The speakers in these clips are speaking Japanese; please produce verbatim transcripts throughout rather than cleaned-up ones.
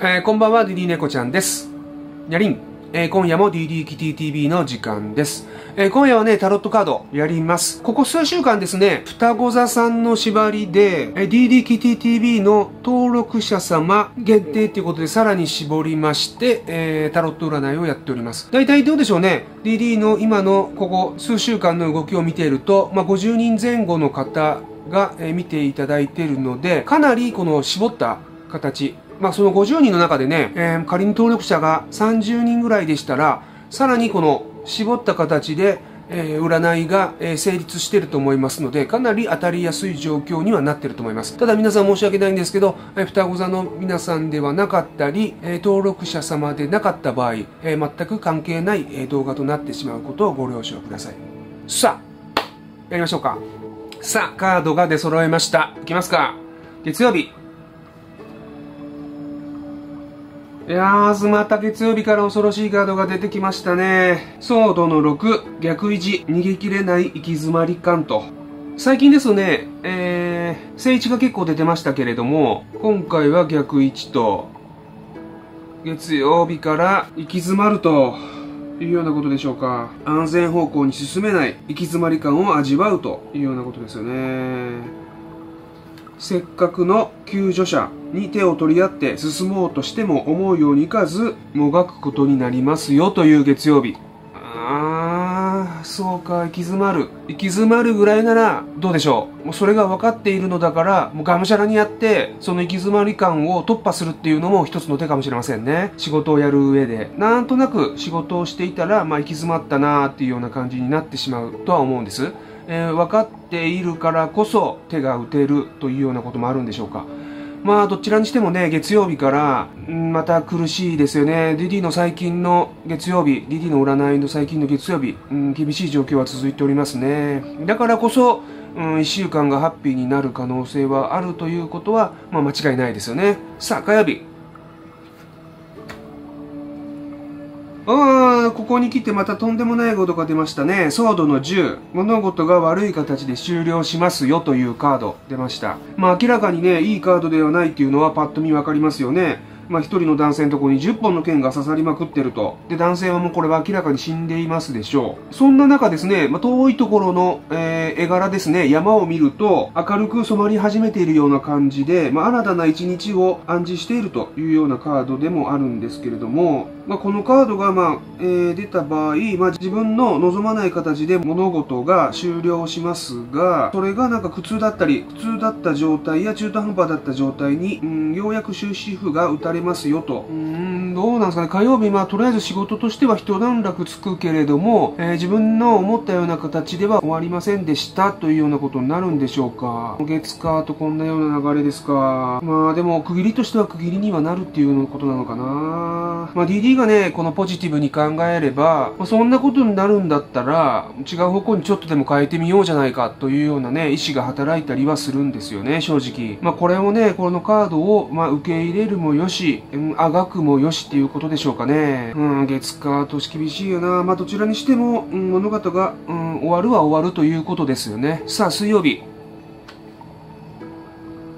えー、こんばんは、ディーディー 猫ちゃんです。にゃりん、えー、今夜も ディーディー キティ ティーブイ の時間です。えー、今夜はね、タロットカードやります。ここ数週間ですね、双子座さんの縛りで、えー、ディーディー キティ ティーブイ の登録者様限定ということで、さらに絞りまして、えー、タロット占いをやっております。だいたいどうでしょうね、ディーディー の今のここ数週間の動きを見ていると、まあ、ごじゅうにんぜん後の方が、えー、見ていただいているので、かなりこの絞った形、まあそのごじゅうにんの中でね、えー、仮に登録者がさんじゅうにんぐらいでしたら、さらにこの絞った形で、えー、占いが、えー、成立してると思いますので、かなり当たりやすい状況にはなってると思います。ただ皆さん申し訳ないんですけど、えー、双子座の皆さんではなかったり、えー、登録者様でなかった場合、えー、全く関係ない、えー、動画となってしまうことをご了承ください。さあ、やりましょうか。さあ、カードが出揃えました。いきますか。月曜日。いやー、また月曜日から恐ろしいカードが出てきましたね。ソードのろく、逆意地、逃げ切れない行き詰まり感と。最近ですね、えー、正位置が結構出てましたけれども、今回は逆位置と、月曜日から行き詰まるというようなことでしょうか。安全方向に進めない、行き詰まり感を味わうというようなことですよね。せっかくの救助者に手を取り合って進もうとしても思うようにいかずもがくことになりますよという月曜日。ああ、そうか、行き詰まる。行き詰まるぐらいならどうでしょう。もうそれが分かっているのだから、もうがむしゃらにやって、その行き詰まり感を突破するっていうのも一つの手かもしれませんね。仕事をやる上で。なんとなく仕事をしていたら、まあ行き詰まったなーっていうような感じになってしまうとは思うんです。えー、分かっているからこそ手が打てるというようなこともあるんでしょうか。まあどちらにしてもね、月曜日からんまた苦しいですよね。 ディーディー の最近の月曜日、 ディーディー の占いの最近の月曜日、うん厳しい状況は続いておりますね。だからこそ、うん、いっしゅうかんがハッピーになる可能性はあるということは、まあ、間違いないですよね。さあ火曜日、ああ、ここに来てまたとんでもないことが出ましたね。ソードのじゅう。物事が悪い形で終了しますよというカード出ました。まあ明らかにね、いいカードではないっていうのはパッと見わかりますよね。まあ一人の男性のところにじゅっぽんの剣が刺さりまくってると。で、男性はもうこれは明らかに死んでいますでしょう。そんな中ですね、まあ遠いところの、えー、絵柄ですね、山を見ると明るく染まり始めているような感じで、まあ新たな一日を暗示しているというようなカードでもあるんですけれども、まあこのカードがまあ、えー、出た場合、まあ、自分の望まない形で物事が終了しますが、それがなんか苦痛だったり、苦痛だった状態や中途半端だった状態に、うん、ようやく終止符が打たれますよと。うーん、どうなんですかね。火曜日、まあとりあえず仕事としては一段落つくけれども、えー、自分の思ったような形では終わりませんでしたというようなことになるんでしょうか。月火とこんなような流れですか。まあでも区切りとしては区切りにはなるっていうことなのかな。まあ ディーディーがね、このポジティブに考えれば、まあ、そんなことになるんだったら違う方向にちょっとでも変えてみようじゃないかというようなね、意思が働いたりはするんですよね、正直。まあこれをね、このカードを、まあ、受け入れるもよし、うん、あがくもよしっていうことでしょうかね。うん、月火と厳しいよな。まあどちらにしても、うん、物事が、うん、終わるは終わるということですよね。さあ水曜日、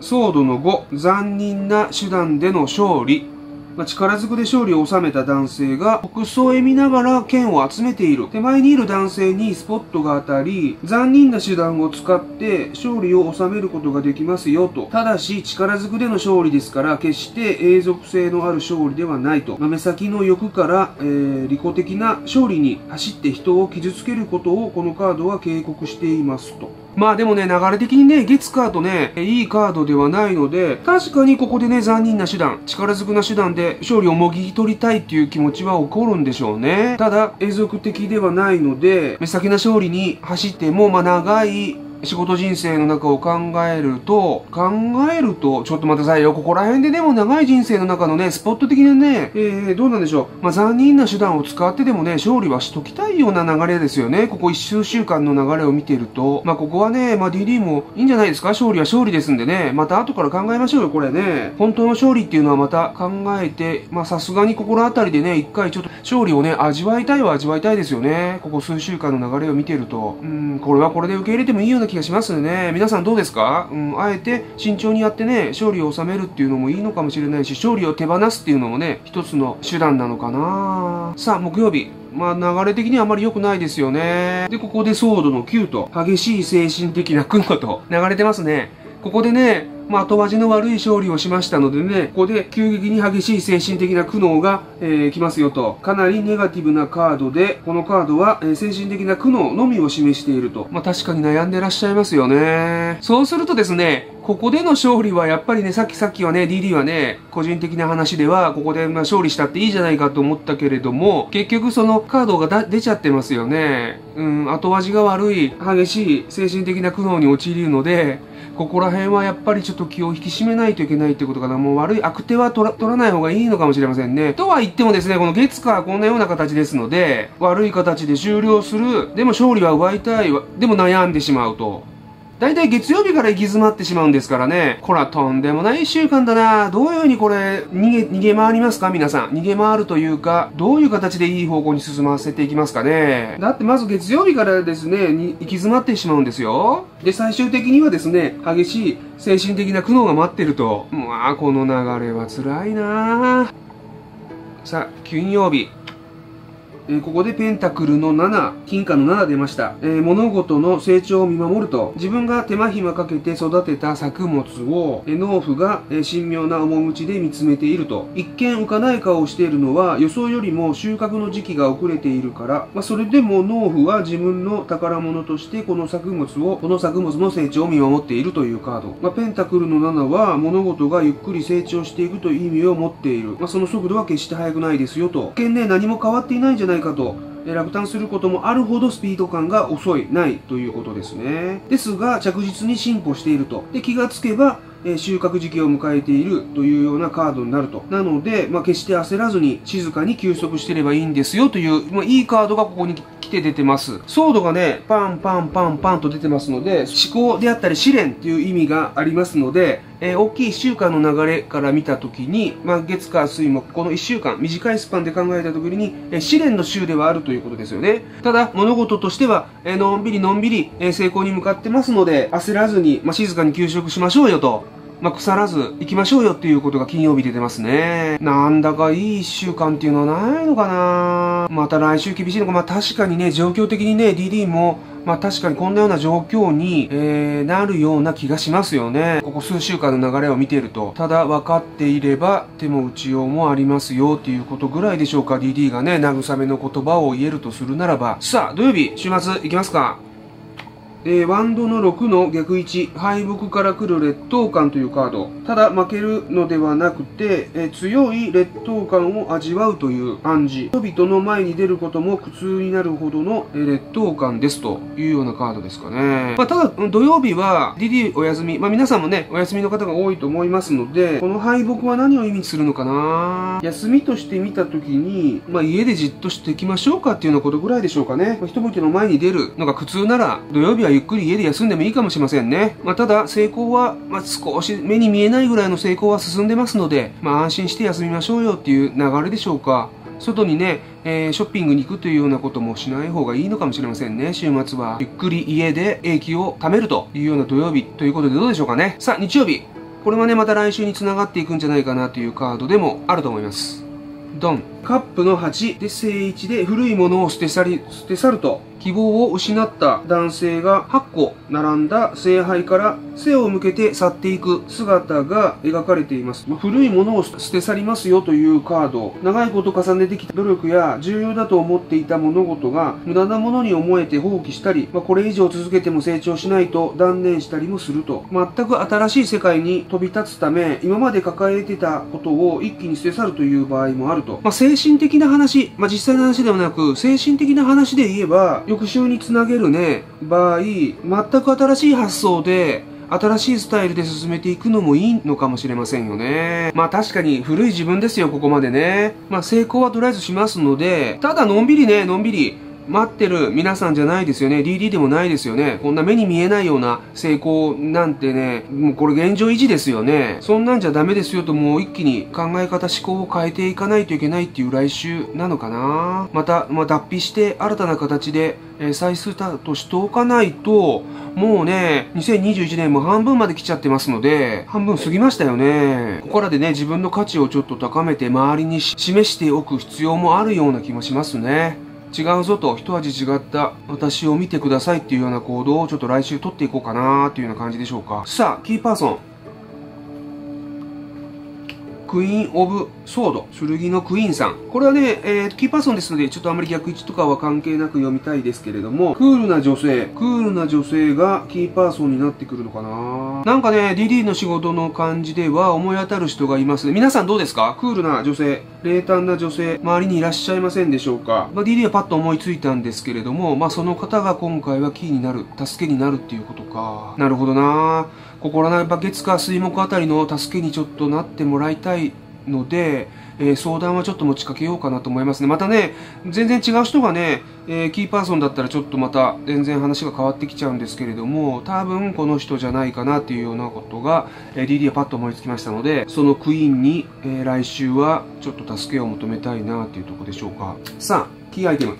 ソードのご、残忍な手段での勝利。まあ、力ずくで勝利を収めた男性が、北総へ見ながら剣を集めている。手前にいる男性にスポットが当たり、残忍な手段を使って勝利を収めることができますよと。ただし、力ずくでの勝利ですから、決して永続性のある勝利ではないと。まあ、目先の欲から、えー、利己的な勝利に走って人を傷つけることを、このカードは警告していますと。まあでもね、流れ的にね、月カードね、いいカードではないので、確かにここでね、残忍な手段、力ずくな手段で勝利をもぎ取りたいっていう気持ちは起こるんでしょうね。ただ、永続的ではないので、目先の勝利に走っても、まあ長い仕事人生の中を考えると、考えると、ちょっと待ってくださいよ、ここら辺ででも長い人生の中のね、スポット的なね、えー、どうなんでしょう。まあ、残忍な手段を使ってでもね、勝利はしときたいような流れですよね。ここ一数週間の流れを見てると、まあ、ここはね、まあ、ディーディー もいいんじゃないですか。勝利は勝利ですんでね、また後から考えましょうよ、これね。本当の勝利っていうのはまた考えて、まあ、さすがに心当たりでね、一回ちょっと勝利をね、味わいたいは味わいたいですよね。ここ数週間の流れを見てると、うん、これはこれで受け入れてもいいようなな気がしますね。皆さんどうですか？うん、あえて慎重にやってね、勝利を収めるっていうのもいいのかもしれないし、勝利を手放すっていうのもね、一つの手段なのかな。さあ、木曜日。まあ、流れ的にはあまり良くないですよね。で、ここでソードのきゅうと、激しい精神的な雲と流れてますね。ここでね、まあ、後味の悪い勝利をしましたのでね、ここで急激に激しい精神的な苦悩が、えー、来ますよと。かなりネガティブなカードで、このカードは、えー、精神的な苦悩のみを示していると。まあ、確かに悩んでらっしゃいますよね。そうするとですね、ここでの勝利はやっぱりね、さっきさっきはね、ディーディー はね、個人的な話では、ここでまあ勝利したっていいじゃないかと思ったけれども、結局そのカードが出ちゃってますよね。うん、後味が悪い、激しい精神的な苦悩に陥るので、ここら辺はやっぱりちょっと気を引き締めないといけないってことかな。もう悪い悪手は取ら、取らない方がいいのかもしれませんね。とは言ってもですね、この月からこんなような形ですので、悪い形で終了する。でも勝利は奪いたい。でも悩んでしまうと。だいたい月曜日から行き詰まってしまうんですからね。こら、とんでもない一週間だな。どういうふうにこれ、逃げ、逃げ回りますか皆さん。逃げ回るというか、どういう形でいい方向に進ませていきますかね。だってまず月曜日からですね、に行き詰まってしまうんですよ。で、最終的にはですね、激しい精神的な苦悩が待ってると。まあ、この流れは辛いな。さあ、金曜日。えここでペンタクルのなな、金貨のなな出ました。えー、物事の成長を見守ると、自分が手間暇かけて育てた作物を、え農夫が、え神妙な面持ちで見つめていると。一見浮かない顔をしているのは、予想よりも収穫の時期が遅れているから、まあ、それでも農夫は自分の宝物としてこの作物を、この作物の成長を見守っているというカード。まあ、ペンタクルのななは、物事がゆっくり成長していくという意味を持っている。まあ、その速度は決して速くないですよと。一見ね、何も変わっていないんじゃないかと、え落胆することもあるほどスピード感が遅いないということですね。ですが着実に進歩していると。で気がつけば、えー、収穫時期を迎えているというようなカードになると。なので、まあ、決して焦らずに静かに休息してればいいんですよという、まあ、いいカードがここに来て出てます。ソードがねパンパンパンパンと出てますので、思考であったり試練という意味がありますので、えー、大きいいっしゅうかんの流れから見たときに、まあ、月火水木、このいっしゅうかん、短いスパンで考えたときに、えー、試練の週ではあるということですよね。ただ、物事としては、えー、のんびりのんびり、えー、成功に向かってますので、焦らずに、まあ、静かに休息しましょうよと、まあ、腐らず行きましょうよっていうことが金曜日出てますね。なんだかいいいっしゅうかんっていうのはないのかな。また来週厳しいのか。まあ、確かにね、状況的にね、ディーディー も、まあ確かにこんなような状況に、えー、なるような気がしますよね。ここ数週間の流れを見ていると。ただ分かっていれば手も打ちようもありますよっていうことぐらいでしょうか。ディーディー がね、慰めの言葉を言えるとするならば。さあ、土曜日、週末行きますか。えー、ワンドのろくの逆位置、敗北から来る劣等感というカード。ただ負けるのではなくて、えー、強い劣等感を味わうという暗示。人々の前に出ることも苦痛になるほどの、えー、劣等感ですというようなカードですかね。まあ、ただ、土曜日は ディーディー お休み。まあ、皆さんもね、お休みの方が多いと思いますので、この敗北は何を意味するのかな。休みとして見たときに、まあ、家でじっとしていきましょうかっていうようなことぐらいでしょうかね。まあ、人々の前に出るのが苦痛なら、土曜日はゆっくり家で休んでもいいかもしれませんね。まあ、ただ、成功は、まあ、少し目に見えないぐらいの成功は進んでますので、まあ、安心して休みましょうよっていう流れでしょうか。外にね、えー、ショッピングに行くというようなこともしない方がいいのかもしれませんね。週末はゆっくり家で英気を貯めるというような土曜日ということでどうでしょうかね。さあ、日曜日。これはね、また来週につながっていくんじゃないかなというカードでもあると思います。ドン。カップのはちで正位置で古いものを捨て去り、捨て去ると。希望を失った男性がはっこ並んだ聖杯から背を向けて去っていく姿が描かれています。古いものを捨て去りますよというカード。長いこと重ねてきた努力や重要だと思っていた物事が無駄なものに思えて放棄したり、まあ、これ以上続けても成長しないと断念したりもすると。全く新しい世界に飛び立つため、今まで抱えてたことを一気に捨て去るという場合もあると。まあ、精神的な話、まあ、実際の話ではなく、精神的な話で言えば、翌週につなげるね、場合、全く新しい発想で、新しいスタイルで進めていくのもいいのかもしれませんよね。まあ確かに古い自分ですよ、ここまでね。まあ成功はとりあえずしますので、ただのんびりね、のんびり。待ってる皆さんじゃないですよね。 ディーディー でもないですよね。こんな目に見えないような成功なんてね、もうこれ現状維持ですよね。そんなんじゃダメですよと、もう一気に考え方思考を変えていかないといけないっていう来週なのかな。また、まあ、脱皮して新たな形で、えー、再スタートしておかないと、もうね、にせんにじゅういちねんも半分まで来ちゃってますので、半分過ぎましたよね。ここからでね、自分の価値をちょっと高めて周りに示しておく必要もあるような気もしますね。違うぞと、一味違った私を見てくださいっていうような行動をちょっと来週取っていこうかなーっていうような感じでしょうか。さあ、キーパーソン。クイーン・オブ・ソード。剣のクイーンさん。これはね、えー、キーパーソンですので、ちょっとあんまり逆位置とかは関係なく読みたいですけれども、クールな女性。クールな女性がキーパーソンになってくるのかな。なんかね、ディーディー の仕事の感じでは思い当たる人がいますね。皆さんどうですか？クールな女性、冷淡な女性、周りにいらっしゃいませんでしょうか？まあ、ディーディー はパッと思いついたんですけれども、まあ、その方が今回はキーになる、助けになるっていうことか。なるほどな。心ないば月か水木あたりの助けにちょっとなってもらいたいので、えー、相談はちょっと持ちかけようかなと思いますね。またね、全然違う人がね、えー、キーパーソンだったらちょっとまた全然話が変わってきちゃうんですけれども、多分この人じゃないかなっていうようなことが、えー、ディーディー はパッと思いつきましたので、そのクイーンに、えー、来週はちょっと助けを求めたいなっていうところでしょうか。さあ、キーアイテム。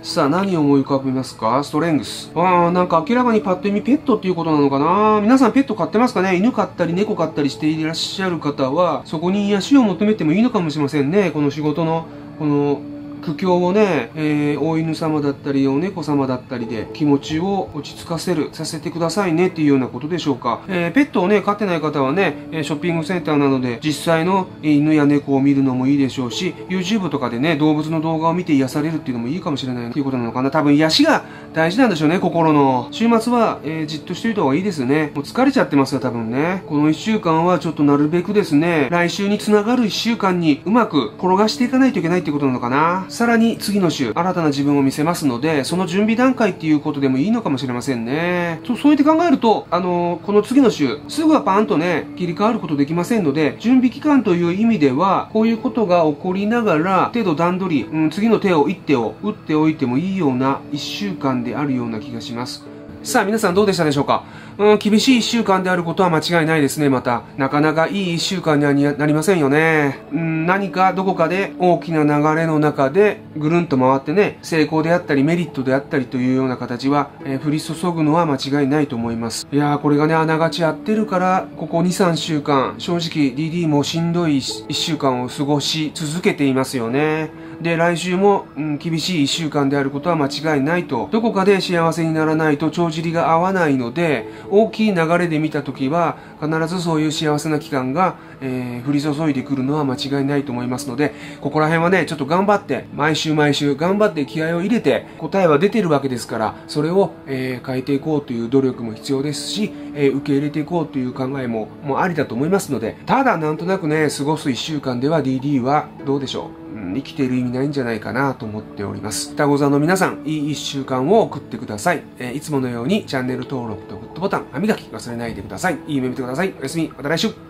さあ、何を思い浮かべますか？ストレングス。ああ、なんか明らかにパッと意味ペットっていうことなのかな。皆さんペット飼ってますかね？犬飼ったり猫飼ったりしていらっしゃる方は、そこに癒しを求めてもいいのかもしれませんね。この仕事の、この、苦境をね、えー、お犬様だったりお猫様だったりで気持ちを落ち着かせるさせてくださいねっていうようなことでしょうか。えー、ペットをね飼ってない方はね、ショッピングセンターなどで実際の犬や猫を見るのもいいでしょうし、 YouTube とかでね動物の動画を見て癒されるっていうのもいいかもしれないっていうことなのかな。多分癒しが大事なんでしょうね。心の週末は、えー、じっとしておいた方がいいですね。もう疲れちゃってますよ多分ね。このいっしゅうかんはちょっとなるべくですね、来週につながるいっしゅうかんにうまく転がしていかないといけないってことなのかな。さらに次の週、新たな自分を見せますので、その準備段階っていうことでもいいのかもしれませんね。そう、そうやって考えると、あのー、この次の週、すぐはパーンとね、切り替わることできませんので、準備期間という意味では、こういうことが起こりながら、程度段取り、うん、次の手を、一手を打っておいてもいいようないっしゅうかんであるような気がします。さあ、皆さんどうでしたでしょうか？うん、厳しいいっしゅうかんであることは間違いないですね、また。なかなかいいいっしゅうかんにはなりませんよね。うん、何かどこかで大きな流れの中でぐるんと回ってね、成功であったりメリットであったりというような形は、えー、降り注ぐのは間違いないと思います。いやー、これがね、あながち合ってるから、ここに、さんしゅうかん、正直 ディーディー もしんどいいっしゅうかんを過ごし続けていますよね。で、来週も、うん、厳しいいっしゅうかんであることは間違いないと。どこかで幸せにならないと帳尻が合わないので、大きい流れで見たときは、必ずそういう幸せな期間が、えー、降り注いでくるのは間違いないと思いますので、ここら辺はね、ちょっと頑張って、毎週毎週頑張って気合を入れて、答えは出てるわけですから、それを、えー、変えていこうという努力も必要ですし、えー、受け入れていこうという考えも、もうありだと思いますので、ただなんとなくね、過ごすいっしゅうかんでは ディーディー はどうでしょう。生きている意味ないんじゃないかなと思っております。双子座の皆さん、いいいっしゅうかんを送ってください。えー、いつものようにチャンネル登録とグッドボタン、歯磨き忘れないでください。いい夢見てください。おやすみ、また来週。